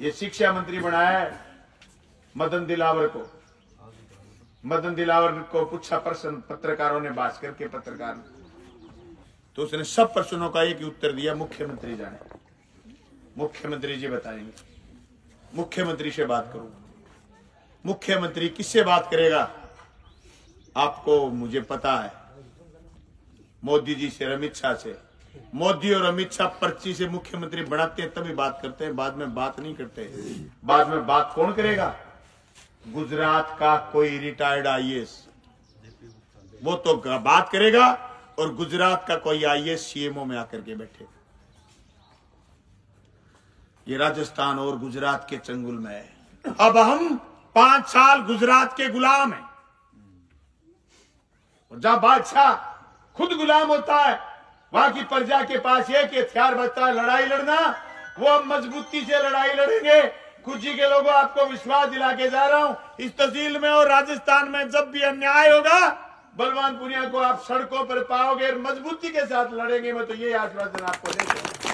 ये शिक्षा मंत्री बनाया है मदन दिलावर को। मदन दिलावर को पूछा प्रश्न पत्रकारों ने, भास्कर के पत्रकार, तो उसने सब प्रश्नों का एक उत्तर दिया, मुख्यमंत्री जाने, मुख्यमंत्री जी बताएंगे, मुख्यमंत्री से बात करूं। मुख्यमंत्री किससे बात करेगा आपको मुझे पता है, मोदी जी से, अमित शाह से। मोदी और अमित शाह पर्ची से मुख्यमंत्री बनाते हैं तभी बात करते हैं, बाद में बात नहीं करते। बाद में बात कौन करेगा? गुजरात का कोई रिटायर्ड आईएएस, वो तो बात करेगा, और गुजरात का कोई आईएएस सीएमओ में आकर के बैठे। ये राजस्थान और गुजरात के चंगुल में है। अब हम 5 साल गुजरात के गुलाम हैं, और जहां बादशाह खुद गुलाम होता है, वहां की प्रजा के पास एक हथियार बचता है, लड़ाई लड़ना। वो हम मजबूती से लड़ाई लड़ेंगे। खुशी के लोगों, आपको विश्वास दिला के जा रहा हूं, इस तहसील में और राजस्थान में जब भी अन्याय होगा, बलवान पुनिया को आप सड़कों पर पाओगे, मजबूती के साथ लड़ेंगे। मैं तो ये आश्वासन आपको देता हूं।